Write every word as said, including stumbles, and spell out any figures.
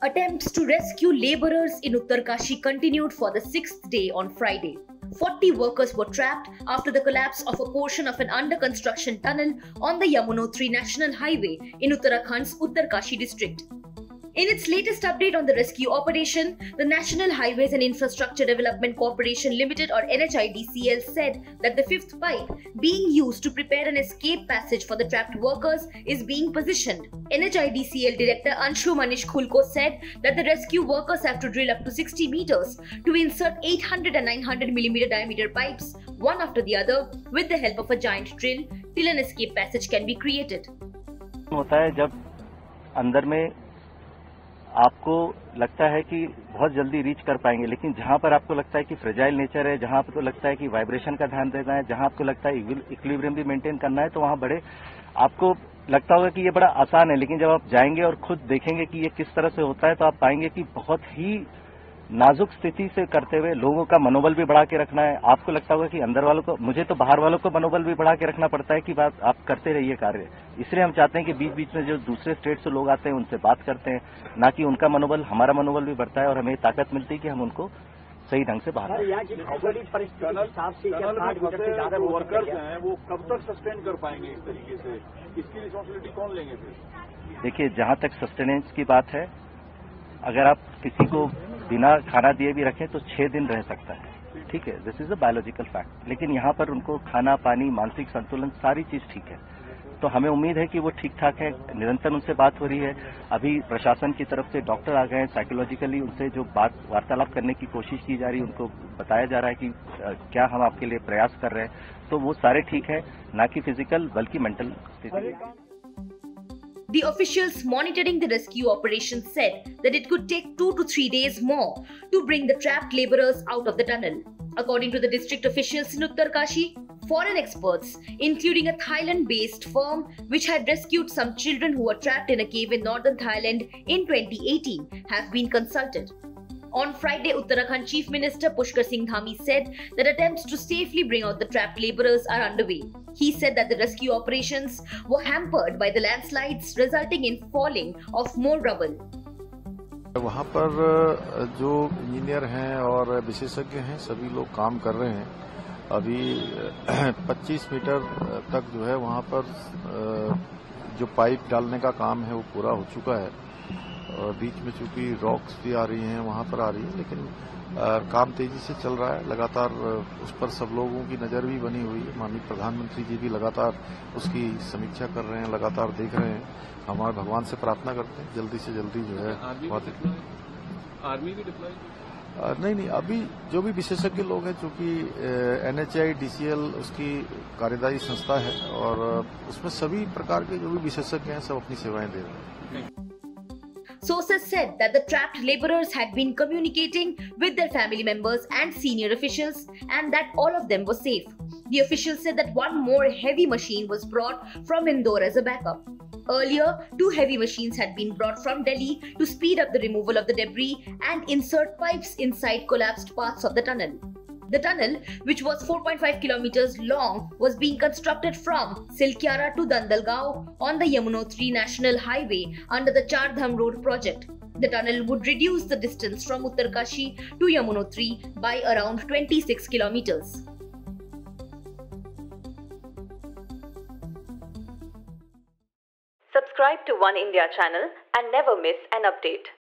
Attempts to rescue laborers in Uttarkashi continued for the sixth day on Friday. forty workers were trapped after the collapse of a portion of an under-construction tunnel on the Yamunotri National Highway in Uttarakhand's Uttarkashi district. In its latest update on the rescue operation, the National Highways and Infrastructure Development Corporation Limited or N H I D C L said that the fifth pipe, being used to prepare an escape passage for the trapped workers, is being positioned. N H I D C L Director Anshu Manish Kulkarni said that the rescue workers have to drill up to sixty meters to insert eight hundred and nine hundred millimeter diameter pipes, one after the other, with the help of a giant drill, till an escape passage can be created. होता है जब अंदर में आपको लगता है कि बहुत जल्दी रीच कर पाएंगे, लेकिन जहां पर आपको लगता है कि फ्रेजाइल नेचर है, जहां आपको लगता है कि वाइब्रेशन का ध्यान देना है, जहां आपको लगता है इक्विलिब्रियम भी मेंटेन करना है, तो वहां बड़े आपको लगता होगा कि ये बड़ा आसान है, लेकिन जब आप जाएंगे और खुद देखेंगे कि ये किस तरह से होता है तो आप पाएंगे कि बहुत ही नाजुक स्थिति से करते हुए लोगों का मनोबल भी बढ़ा के रखना है। आपको लगता होगा कि अंदर वालों को, मुझे तो बाहर वालों को मनोबल भी बढ़ा के रखना पड़ता है कि बात आप करते रहिए कार्य। इसलिए हम चाहते हैं कि बीच बीच में जो दूसरे स्टेट से लोग आते हैं उनसे बात करते हैं, ना कि उनका मनोबल, हमारा मनोबल भी बढ़ता है और हमें ताकत मिलती है कि हम उनको सही ढंग से बाहर लेंगे। देखिए, जहां तक सस्टेनेंस की बात है, अगर आप किसी को बिना खाना दिए भी रखें तो छह दिन रह सकता है, ठीक है, this is a biological fact, लेकिन यहाँ पर उनको खाना, पानी, मानसिक संतुलन, सारी चीज ठीक है। तो हमें उम्मीद है कि वो ठीक ठाक है, निरंतर उनसे बात हो रही है। अभी प्रशासन की तरफ से डॉक्टर आ गए हैं, साइकोलॉजिकली उनसे जो बात वार्तालाप करने की कोशिश की जा रही है, उनको बताया जा रहा है कि क्या हम आपके लिए प्रयास कर रहे हैं, तो वो सारे ठीक है, ना कि फिजिकल बल्कि मेंटल स्थिति। The officials monitoring the rescue operation said that it could take two to three days more to bring the trapped laborers out of the tunnel. According to the district officials in Uttarkashi, foreign experts, including a Thailand-based firm which had rescued some children who were trapped in a cave in northern Thailand in twenty eighteen, have been consulted. On Friday, Uttarakhand Chief Minister Pushkar Singh Dhami said that attempts to safely bring out the trapped laborers are underway. He said that the rescue operations were hampered by the landslides, resulting in falling of more rubble. वहाँ पर जो engineer हैं और विशेषज्ञ हैं, सभी लोग काम कर रहे हैं। अभी पच्चीस मीटर तक जो है वहाँ पर जो पाइप डालने का काम है वो पूरा हो चुका है। बीच में चूंकि रॉक्स भी आ रही हैं, वहां पर आ रही है, लेकिन आ, काम तेजी से चल रहा है। लगातार उस पर सब लोगों की नजर भी बनी हुई है। माननीय प्रधानमंत्री जी भी लगातार उसकी समीक्षा कर रहे हैं, लगातार देख रहे हैं। हमारे भगवान से प्रार्थना करते हैं जल्दी से जल्दी जो है आर्मी भी डिप्लॉय। नहीं नहीं, अभी जो भी विशेषज्ञ लोग हैं, चूंकि N H I D C L उसकी कार्यदायी संस्था है और उसमें सभी प्रकार के जो भी विशेषज्ञ हैं सब अपनी सेवाएं दे रहे हैं। Sources said that the trapped laborers had been communicating with their family members and senior officials and that all of them were safe. The officials said that one more heavy machine was brought from Indore as a backup. Earlier, two heavy machines had been brought from Delhi to speed up the removal of the debris and insert pipes inside collapsed parts of the tunnel. The tunnel, which was four point five kilometers long, was being constructed from Silkyara to Dandalgaon on the Yamunotri National Highway under the Char Dham Road Project. The tunnel would reduce the distance from Uttarkashi to Yamunotri by around twenty-six kilometers. Subscribe to One India channel and never miss an update.